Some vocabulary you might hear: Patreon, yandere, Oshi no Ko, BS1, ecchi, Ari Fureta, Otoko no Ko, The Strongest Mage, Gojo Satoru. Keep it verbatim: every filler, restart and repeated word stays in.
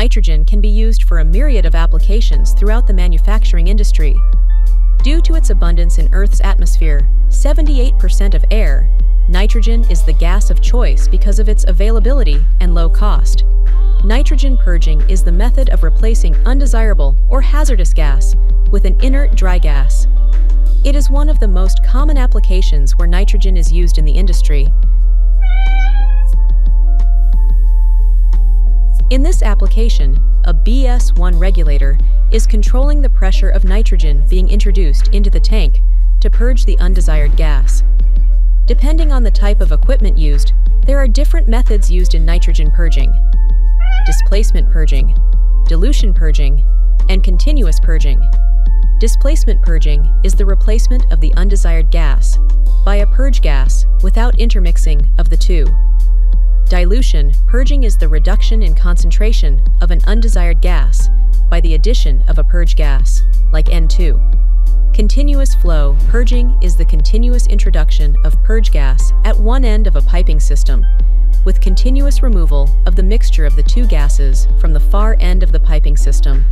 Nitrogen can be used for a myriad of applications throughout the manufacturing industry. Due to its abundance in Earth's atmosphere, seventy-eight percent of air, nitrogen is the gas of choice because of its availability and low cost. Nitrogen purging is the method of replacing undesirable or hazardous gas with an inert dry gas. It is one of the most common applications where nitrogen is used in the industry. In this application, a B S one regulator is controlling the pressure of nitrogen being introduced into the tank to purge the undesired gas. Depending on the type of equipment used, there are different methods used in nitrogen purging: displacement purging, dilution purging, and continuous purging. Displacement purging is the replacement of the undesired gas by a purge gas without intermixing of the two. Dilution purging is the reduction in concentration of an undesired gas by the addition of a purge gas, like N two. Continuous flow purging is the continuous introduction of purge gas at one end of a piping system, with continuous removal of the mixture of the two gases from the far end of the piping system